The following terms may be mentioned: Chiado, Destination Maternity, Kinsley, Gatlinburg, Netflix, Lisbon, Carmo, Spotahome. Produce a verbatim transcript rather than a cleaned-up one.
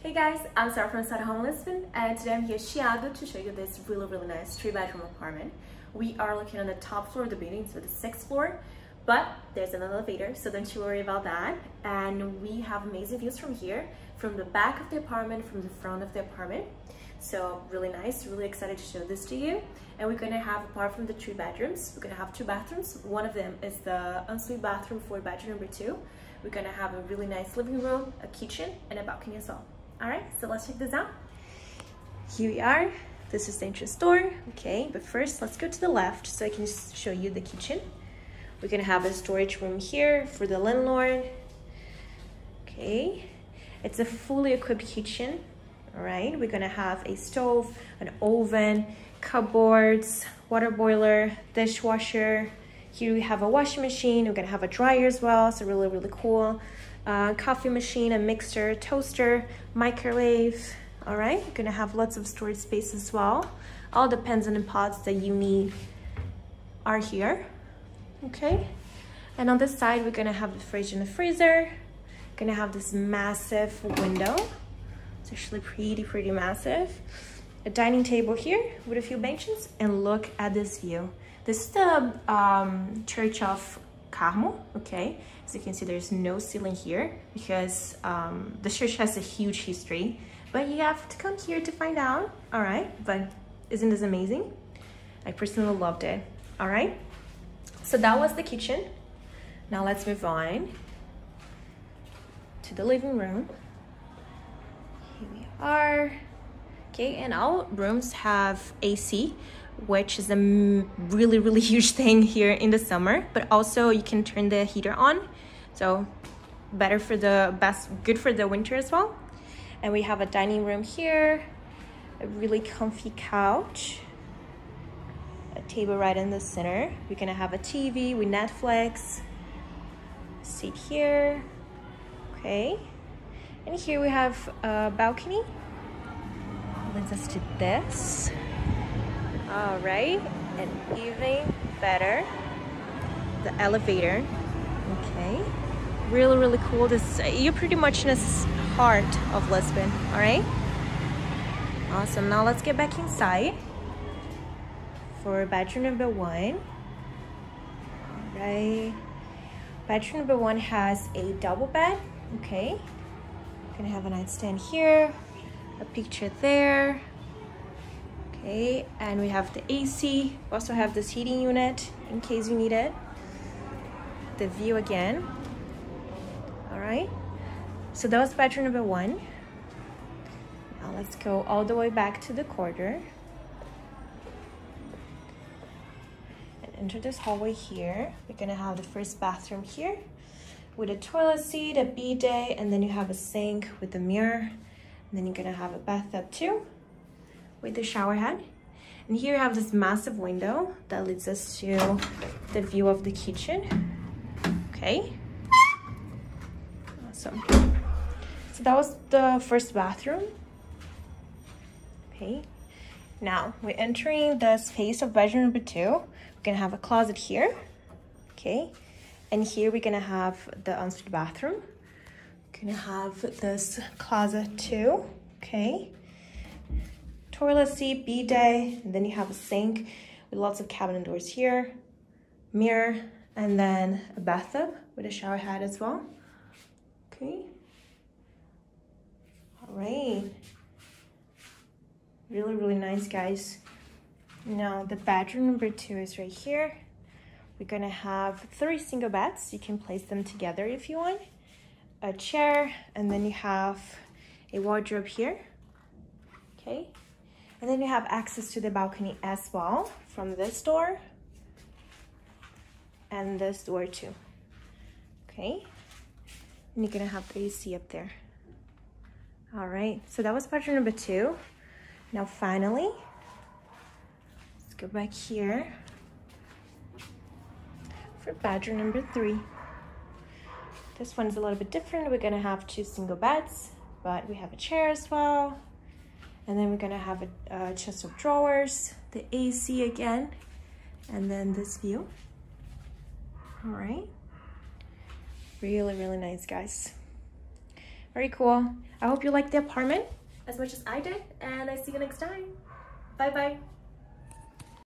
Hey guys, I'm Sarah from Spotahome, Lisbon, and today I'm here at Chiado to show you this really, really nice three bedroom apartment. We are located on the top floor of the building, so the sixth floor, but there's an elevator, so don't you worry about that. And we have amazing views from here, from the back of the apartment, from the front of the apartment. So really nice, really excited to show this to you. And we're gonna have, apart from the three bedrooms, we're gonna have two bathrooms. One of them is the ensuite bathroom for bedroom number two. We're gonna have a really nice living room, a kitchen, and a balcony as well. All right, so let's check this out. Here we are. This is the entrance door. Okay, but first let's go to the left so I can just show you the kitchen. We're gonna have a storage room here for the landlord. Okay, it's a fully equipped kitchen. All right, we're gonna have a stove, an oven, cupboards, water boiler, dishwasher. Here we have a washing machine. We're gonna have a dryer as well, so really, really cool. Uh, coffee machine, a mixer, toaster, microwave. All right, you're gonna have lots of storage space as well. All the pans and pots that you need are here. Okay, and on this side, we're gonna have the fridge and the freezer. We're gonna have this massive window. It's actually pretty, pretty massive. A dining table here with a few benches, and look at this view. This is the um, church of Carmo, okay? As you can see, there's no ceiling here because um, the church has a huge history, but you have to come here to find out, all right? But isn't this amazing? I personally loved it, all right? So that was the kitchen. Now let's move on to the living room. Here we are. Okay, and all rooms have A C, which is a really, really huge thing here in the summer, but also you can turn the heater on, so better for the best, good for the winter as well. And we have a dining room here, a really comfy couch, a table right in the center. We're gonna have a T V with Netflix, seat here, okay. And here we have a balcony, leads us to this. All right, and even better, the elevator. Okay, really, really cool. This, you're pretty much in the heart of Lisbon, all right? Awesome, now let's get back inside for bedroom number one. All right, bedroom number one has a double bed, okay? We're gonna have a nightstand here, a picture there. Okay, and we have the A C. We also have this heating unit in case you need it. The view again. All right, so that was bedroom number one. Now let's go all the way back to the corridor and enter this hallway here. We're gonna have the first bathroom here with a toilet seat, a bidet, and then you have a sink with a mirror. And then you're gonna have a bathtub too, with the shower head. And here you have this massive window that leads us to the view of the kitchen. Okay, awesome. So that was the first bathroom. Okay, now we're entering the space of bedroom number two. We're gonna have a closet here, okay? And here we're gonna have the ensuite bathroom. We're gonna have this closet too, okay? Toilet seat, bidet, and then you have a sink with lots of cabinet doors here, mirror, and then a bathtub with a shower head as well. Okay. All right. Really, really nice, guys. Now, the bedroom number two is right here. We're gonna have three single beds. You can place them together if you want. A chair, and then you have a wardrobe here. Okay. And then you have access to the balcony as well from this door and this door too, okay? And you're gonna have the A C up there. All right, so that was bedroom number two. Now finally, let's go back here for bedroom number three. This one's a little bit different. We're gonna have two single beds, but we have a chair as well. And then we're gonna have a, a chest of drawers, the A C again, and then this view. All right, really, really nice, guys. Very cool. I hope you liked the apartment as much as I did, and I see you next time. Bye bye.